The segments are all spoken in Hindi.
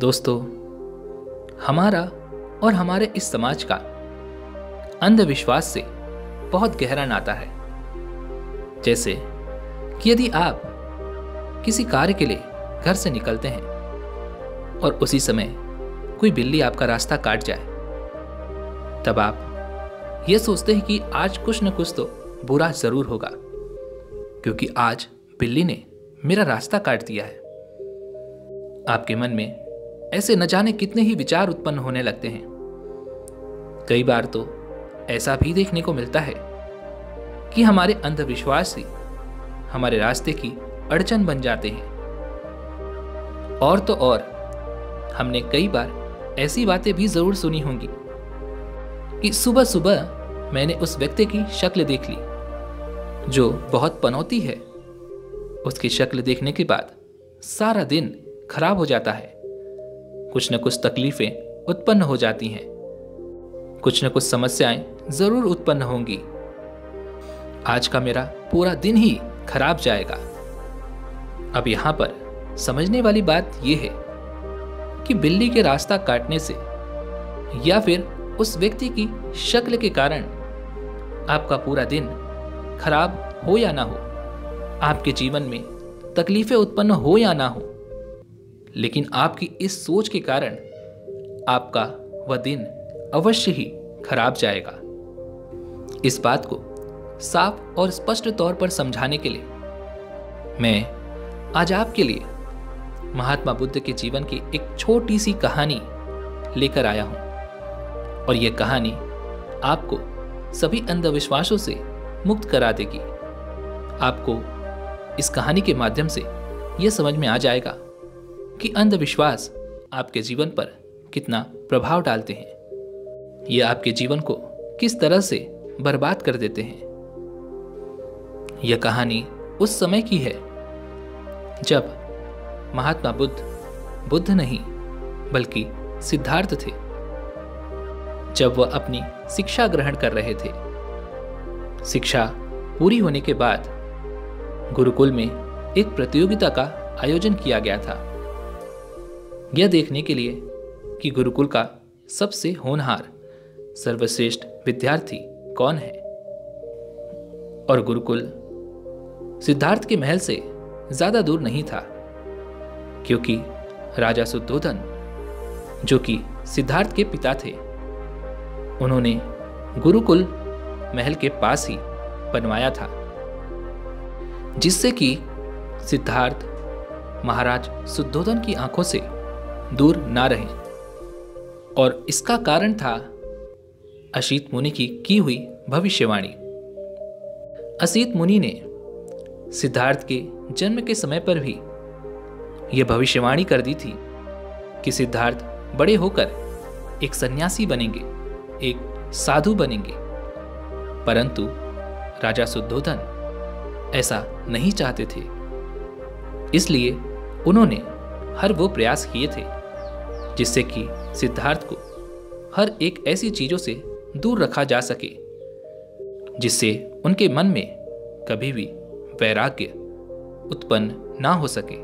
दोस्तों, हमारा और हमारे इस समाज का अंधविश्वास से बहुत गहरा नाता है। जैसे कि यदि आप किसी कार्य के लिए घर से निकलते हैं और उसी समय कोई बिल्ली आपका रास्ता काट जाए, तब आप ये सोचते हैं कि आज कुछ न कुछ तो बुरा ज़रूर होगा, क्योंकि आज बिल्ली ने मेरा रास्ता काट दिया है। आपके मन में ऐसे न जाने कितने ही विचार उत्पन्न होने लगते हैं। कई बार तो ऐसा भी देखने को मिलता है कि हमारे अंधविश्वास ही हमारे रास्ते की अड़चन बन जाते हैं। और तो और, हमने कई बार ऐसी बातें भी ज़रूर सुनी होंगी कि सुबह सुबह मैंने उस व्यक्ति की शक्ल देख ली जो बहुत पनौती है। उसकी शक्ल देखने के बाद सारा दिन खराब हो जाता है, कुछ न कुछ तकलीफ़ें उत्पन्न हो जाती हैं, कुछ न कुछ समस्याएं ज़रूर उत्पन्न होंगी। आज का मेरा पूरा दिन ही खराब जाएगा। अब यहाँ पर समझने वाली बात यह है कि बिल्ली के रास्ता काटने से या फिर उस व्यक्ति की शक्ल के कारण आपका पूरा दिन खराब हो या ना हो, आपके जीवन में तकलीफें उत्पन्न हो या ना हो, लेकिन आपकी इस सोच के कारण आपका वह दिन अवश्य ही खराब जाएगा। इस बात को साफ और स्पष्ट तौर पर समझाने के लिए मैं आज आपके लिए महात्मा बुद्ध के जीवन की एक छोटी सी कहानी लेकर आया हूँ, और यह कहानी आपको सभी अंधविश्वासों से मुक्त करा देगी। आपको इस कहानी के माध्यम से यह समझ में आ जाएगा कि अंधविश्वास आपके जीवन पर कितना प्रभाव डालते हैं, ये आपके जीवन को किस तरह से बर्बाद कर देते हैं। यह कहानी उस समय की है जब महात्मा बुद्ध नहीं बल्कि सिद्धार्थ थे, जब वह अपनी शिक्षा ग्रहण कर रहे थे। शिक्षा पूरी होने के बाद गुरुकुल में एक प्रतियोगिता का आयोजन किया गया था, यह देखने के लिए कि गुरुकुल का सबसे होनहार सर्वश्रेष्ठ विद्यार्थी कौन है। और गुरुकुल सिद्धार्थ के महल से ज़्यादा दूर नहीं था, क्योंकि राजा शुद्धोधन, जो कि सिद्धार्थ के पिता थे, उन्होंने गुरुकुल महल के पास ही बनवाया था, जिससे कि सिद्धार्थ महाराज शुद्धोधन की आंखों से दूर ना रहे। और इसका कारण था असीत मुनि की हुई भविष्यवाणी। असीत मुनि ने सिद्धार्थ के जन्म के समय पर भी यह भविष्यवाणी कर दी थी कि सिद्धार्थ बड़े होकर एक सन्यासी बनेंगे, एक साधु बनेंगे। परंतु राजा शुद्धोधन ऐसा नहीं चाहते थे, इसलिए उन्होंने हर वो प्रयास किए थे जिससे कि सिद्धार्थ को हर एक ऐसी चीज़ों से दूर रखा जा सके जिससे उनके मन में कभी भी वैराग्य उत्पन्न ना हो सके।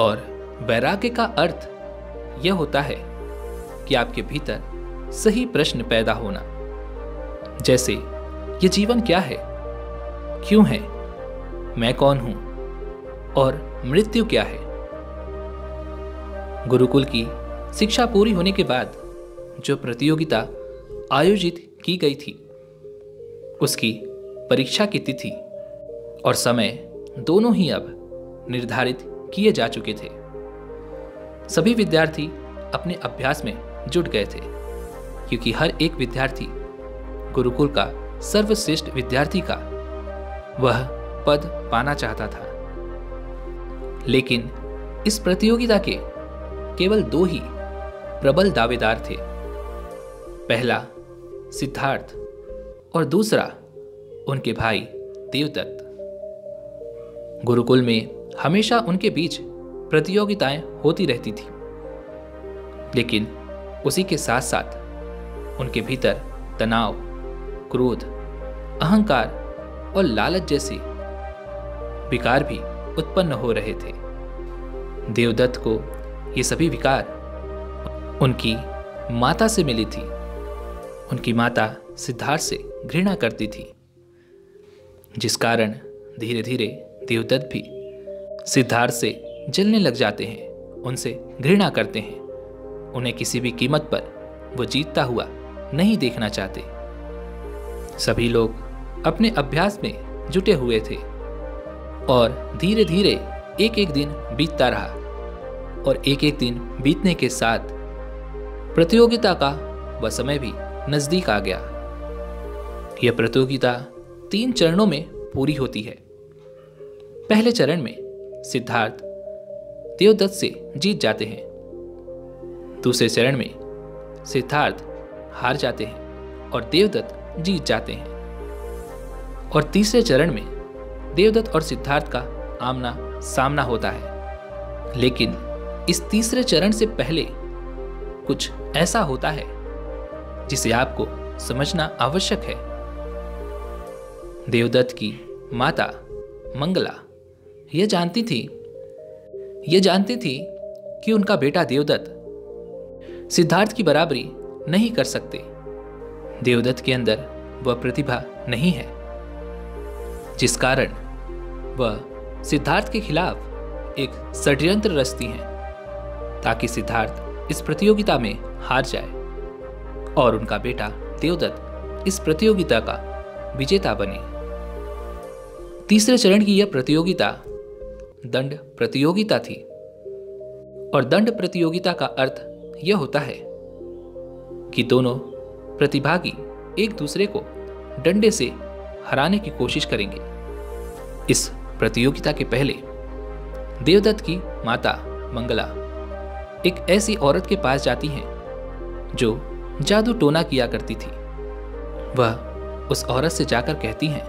और वैराग्य का अर्थ यह होता है कि आपके भीतर सही प्रश्न पैदा होना, जैसे ये जीवन क्या है, क्यों है, मैं कौन हूं और मृत्यु क्या है। गुरुकुल की शिक्षा पूरी होने के बाद जो प्रतियोगिता आयोजित की गई थी, उसकी परीक्षा की तिथि और समय दोनों ही अब निर्धारित किए जा चुके थे। सभी विद्यार्थी अपने अभ्यास में जुट गए थे, क्योंकि हर एक विद्यार्थी गुरुकुल का सर्वश्रेष्ठ विद्यार्थी का वह पद पाना चाहता था। लेकिन इस प्रतियोगिता के केवल दो ही प्रबल दावेदार थे, पहला सिद्धार्थ और दूसरा उनके भाई देवदत्त। गुरुकुल में हमेशा उनके बीच प्रतियोगिताएं होती रहती थी, लेकिन उसी के साथ साथ उनके भीतर तनाव, क्रोध, अहंकार और लालच जैसे विकार भी उत्पन्न हो रहे थे। देवदत्त को ये सभी विकार उनकी माता से मिली थी। उनकी माता सिद्धार्थ से घृणा करती थी, जिस कारण धीरे धीरे देवदत्त भी सिद्धार्थ से जलने लग जाते हैं, उनसे घृणा करते हैं। उन्हें किसी भी कीमत पर वो जीतता हुआ नहीं देखना चाहते। सभी लोग अपने अभ्यास में जुटे हुए थे और धीरे धीरे एक एक दिन बीतता रहा और एक एक दिन बीतने के साथ प्रतियोगिता का वह समय भी नज़दीक आ गया। यह प्रतियोगिता 3 चरणों में पूरी होती है। पहले चरण में सिद्धार्थ देवदत्त से जीत जाते हैं। दूसरे चरण में सिद्धार्थ हार जाते हैं और देवदत्त जीत जाते हैं। और तीसरे चरण में देवदत्त और सिद्धार्थ का आमना सामना होता है। लेकिन इस तीसरे चरण से पहले कुछ ऐसा होता है जिसे आपको समझना आवश्यक है। देवदत्त की माता मंगला यह जानती थी कि उनका बेटा देवदत्त सिद्धार्थ की बराबरी नहीं कर सकते। देवदत्त के अंदर वह प्रतिभा नहीं है, जिस कारण वह सिद्धार्थ के खिलाफ एक षड्यंत्र रचती हैं ताकि सिद्धार्थ इस प्रतियोगिता में हार जाए और उनका बेटा देवदत्त इस प्रतियोगिता का विजेता बने। तीसरे चरण की यह प्रतियोगिता दंड प्रतियोगिता थी और दंड प्रतियोगिता का अर्थ यह होता है कि दोनों प्रतिभागी एक दूसरे को डंडे से हराने की कोशिश करेंगे। इस प्रतियोगिता के पहले देवदत्त की माता मंगला एक ऐसी औरत के पास जाती हैं जो जादू टोना किया करती थी। वह उस औरत से जाकर कहती हैं,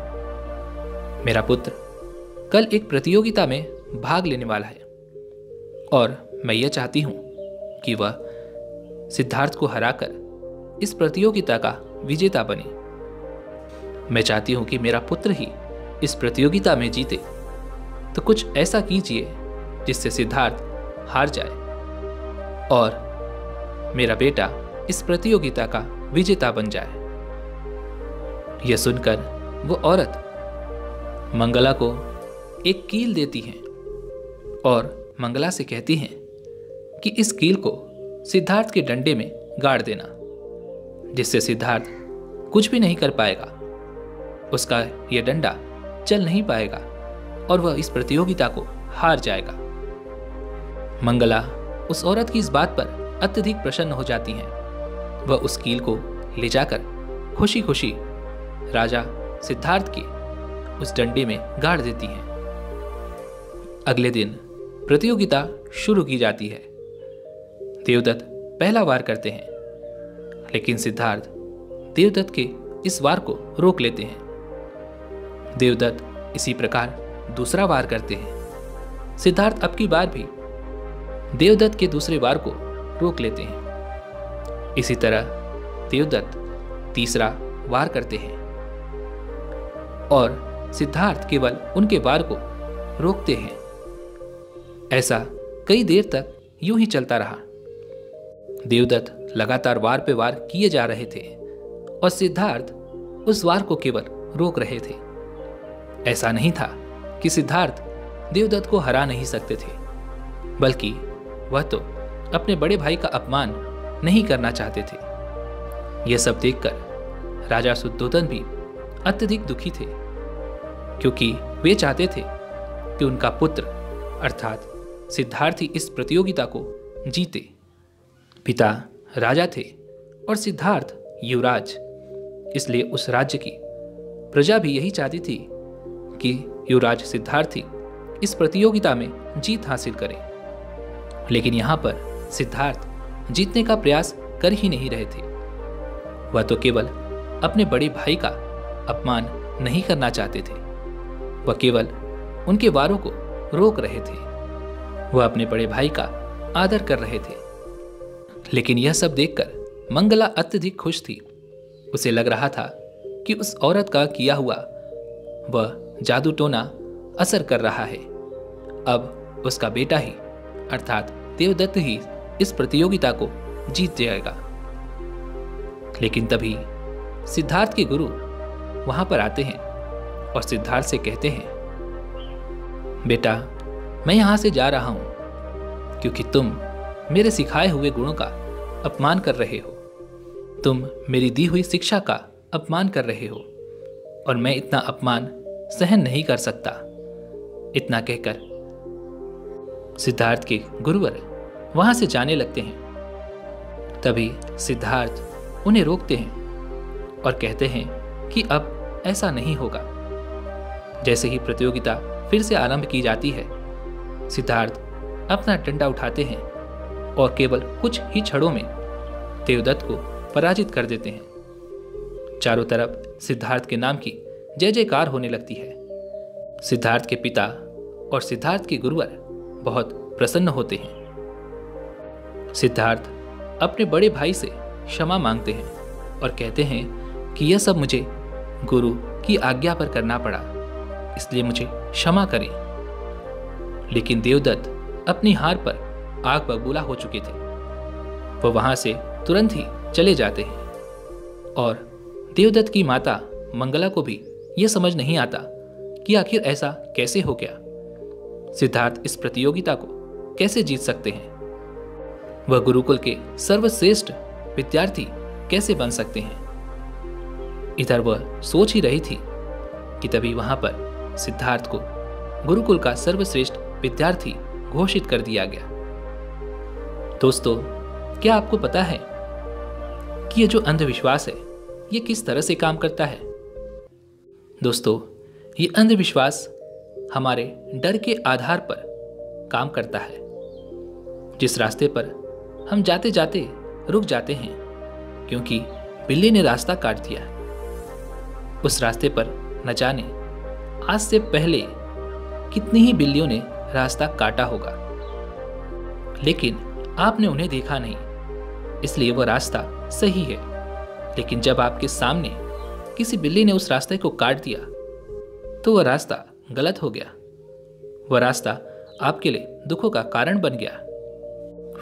मेरा पुत्र कल एक प्रतियोगिता में भाग लेने वाला है और मैं यह चाहती हूँ कि वह सिद्धार्थ को हराकर इस प्रतियोगिता का विजेता बने। मैं चाहती हूँ कि मेरा पुत्र ही इस प्रतियोगिता में जीते, तो कुछ ऐसा कीजिए जिससे सिद्धार्थ हार जाए और मेरा बेटा इस प्रतियोगिता का विजेता बन जाए। यह सुनकर वो औरत मंगला को एक कील देती हैं और मंगला से कहती हैं कि इस कील को सिद्धार्थ के डंडे में गाड़ देना, जिससे सिद्धार्थ कुछ भी नहीं कर पाएगा। उसका यह डंडा चल नहीं पाएगा और वह इस प्रतियोगिता को हार जाएगा। मंगला उस औरत की इस बात पर अत्यधिक प्रसन्न हो जाती हैं। वह उस कील को ले जाकर खुशी खुशी राजा सिद्धार्थ के उस डंडे में गाड़ देती हैं। अगले दिन प्रतियोगिता शुरू की जाती है। देवदत्त पहला वार करते हैं, लेकिन सिद्धार्थ देवदत्त के इस वार को रोक लेते हैं। देवदत्त इसी प्रकार दूसरा वार करते हैं। सिद्धार्थ अब की बार भी देवदत्त के दूसरे वार को रोक लेते हैं। इसी तरह देवदत्त तीसरा वार करते हैं और सिद्धार्थ केवल उनके वार को रोकते हैं। ऐसा कई देर तक यूं ही चलता रहा। देवदत्त लगातार वार पे वार किए जा रहे थे और सिद्धार्थ उस वार को केवल रोक रहे थे। ऐसा नहीं था कि सिद्धार्थ देवदत्त को हरा नहीं सकते थे, बल्कि वह तो अपने बड़े भाई का अपमान नहीं करना चाहते थे। यह सब देखकर राजा शुद्धोधन भी अत्यधिक दुखी थे, क्योंकि वे चाहते थे कि उनका पुत्र अर्थात सिद्धार्थ ही इस प्रतियोगिता को जीते। पिता राजा थे और सिद्धार्थ युवराज, इसलिए उस राज्य की प्रजा भी यही चाहती थी कि युवराज सिद्धार्थ ही इस प्रतियोगिता में जीत हासिल करे। लेकिन यहाँ पर सिद्धार्थ जीतने का प्रयास कर ही नहीं रहे थे। वह तो केवल अपने बड़े भाई का अपमान नहीं करना चाहते थे, वह केवल उनके वारों को रोक रहे थे, वह अपने बड़े भाई का आदर कर रहे थे। लेकिन यह सब देखकर मंगला अत्यधिक खुश थी। उसे लग रहा था कि उस औरत का किया हुआ वह जादू टोना असर कर रहा है। अब उसका बेटा ही अर्थात देवदत्त ही इस प्रतियोगिता को जीत जाएगा। लेकिन तभी सिद्धार्थ के गुरु वहां पर आते हैं और सिद्धार्थ से कहते हैं, बेटा मैं यहाँ से जा रहा हूँ क्योंकि तुम मेरे सिखाए हुए गुणों का अपमान कर रहे हो, तुम मेरी दी हुई शिक्षा का अपमान कर रहे हो और मैं इतना अपमान सहन नहीं कर सकता। इतना कहकर सिद्धार्थ के गुरुवर वहाँ से जाने लगते हैं। तभी सिद्धार्थ उन्हें रोकते हैं और कहते हैं कि अब ऐसा नहीं होगा। जैसे ही प्रतियोगिता फिर से आरंभ की जाती है, सिद्धार्थ अपना डंडा उठाते हैं और केवल कुछ ही क्षणों में देवदत्त को पराजित कर देते हैं। चारों तरफ सिद्धार्थ के नाम की जय जयकार होने लगती है। सिद्धार्थ के पिता और सिद्धार्थ के गुरुवर बहुत प्रसन्न होते हैं। सिद्धार्थ अपने बड़े भाई से क्षमा मांगते हैं और कहते हैं कि यह सब मुझे गुरु की आज्ञा पर करना पड़ा, इसलिए मुझे क्षमा करें। लेकिन देवदत्त अपनी हार पर आग बबूला हो चुके थे। वह वहां से तुरंत ही चले जाते हैं और देवदत्त की माता मंगला को भी यह समझ नहीं आता कि आखिर ऐसा कैसे हो गया, सिद्धार्थ इस प्रतियोगिता को कैसे जीत सकते हैं, वह गुरुकुल के सर्वश्रेष्ठ विद्यार्थी कैसे बन सकते हैं। इधर वह सोच ही रही थी कि तभी वहां पर सिद्धार्थ को गुरुकुल का सर्वश्रेष्ठ विद्यार्थी घोषित कर दिया गया। दोस्तों, क्या आपको पता है कि ये जो अंधविश्वास है ये किस तरह से काम करता है? दोस्तों, ये अंधविश्वास हमारे डर के आधार पर काम करता है। जिस रास्ते पर हम जाते जाते रुक जाते हैं क्योंकि बिल्ली ने रास्ता काट दिया, उस रास्ते पर न जाने आज से पहले कितनी ही बिल्लियों ने रास्ता काटा होगा, लेकिन आपने उन्हें देखा नहीं, इसलिए वह रास्ता सही है। लेकिन जब आपके सामने किसी बिल्ली ने उस रास्ते को काट दिया तो वह रास्ता गलत हो गया, वह रास्ता आपके लिए दुखों का कारण बन गया।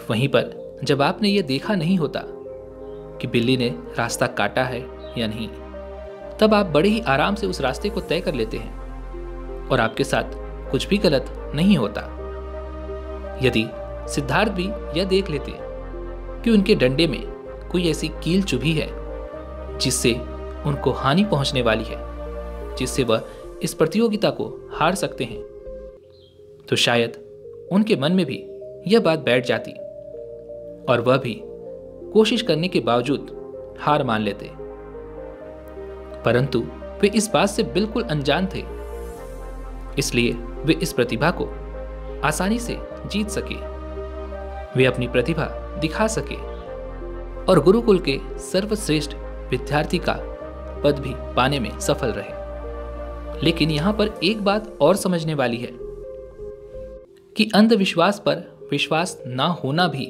वहीं पर जब आपने ये देखा नहीं होता कि बिल्ली ने रास्ता काटा है या नहीं, तब आप बड़े ही आराम से उस रास्ते को तय कर लेते हैं और आपके साथ कुछ भी गलत नहीं होता। यदि सिद्धार्थ भी यह देख लेते कि उनके डंडे में कोई ऐसी कील चुभी है जिससे उनको हानि पहुंचने वाली है, जिससे वह इस प्रतियोगिता को हार सकते हैं, तो शायद उनके मन में भी यह बात बैठ जाती और वह भी कोशिश करने के बावजूद हार मान लेते। परंतु वे इस बात से बिल्कुल अनजान थे, इसलिए वे इस प्रतिभा को आसानी से जीत सके, वे अपनी प्रतिभा दिखा सके और गुरुकुल के सर्वश्रेष्ठ विद्यार्थी का पद भी पाने में सफल रहे। लेकिन यहाँ पर एक बात और समझने वाली है कि अंधविश्वास पर विश्वास ना होना भी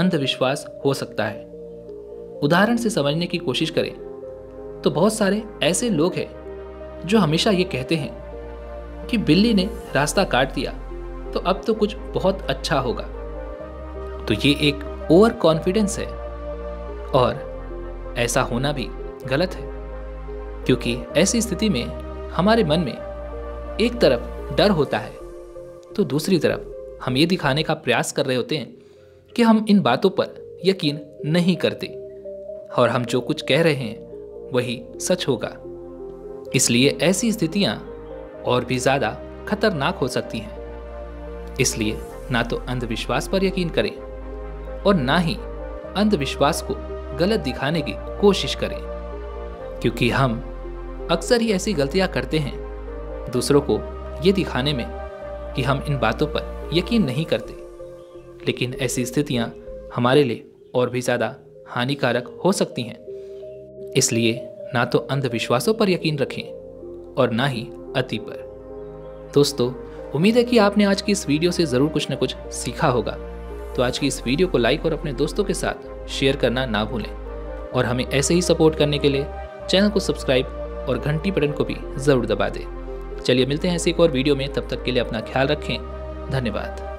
अंधविश्वास हो सकता है। उदाहरण से समझने की कोशिश करें तो बहुत सारे ऐसे लोग हैं जो हमेशा ये कहते हैं कि बिल्ली ने रास्ता काट दिया तो अब तो कुछ बहुत अच्छा होगा, तो ये एक ओवर कॉन्फिडेंस है और ऐसा होना भी गलत है, क्योंकि ऐसी स्थिति में हमारे मन में एक तरफ डर होता है तो दूसरी तरफ हम ये दिखाने का प्रयास कर रहे होते हैं कि हम इन बातों पर यकीन नहीं करते और हम जो कुछ कह रहे हैं वही सच होगा। इसलिए ऐसी स्थितियां और भी ज़्यादा खतरनाक हो सकती हैं। इसलिए ना तो अंधविश्वास पर यकीन करें और ना ही अंधविश्वास को गलत दिखाने की कोशिश करें, क्योंकि हम अक्सर ही ऐसी गलतियां करते हैं दूसरों को ये दिखाने में कि हम इन बातों पर यकीन नहीं करते, लेकिन ऐसी स्थितियां हमारे लिए और भी ज़्यादा हानिकारक हो सकती हैं। इसलिए ना तो अंधविश्वासों पर यकीन रखें और ना ही अति पर। दोस्तों, उम्मीद है कि आपने आज की इस वीडियो से ज़रूर कुछ ना कुछ सीखा होगा, तो आज की इस वीडियो को लाइक और अपने दोस्तों के साथ शेयर करना ना भूलें और हमें ऐसे ही सपोर्ट करने के लिए चैनल को सब्सक्राइब और घंटी बटन को भी ज़रूर दबा दें। चलिए मिलते हैं ऐसे एक और वीडियो में, तब तक के लिए अपना ख्याल रखें। धन्यवाद।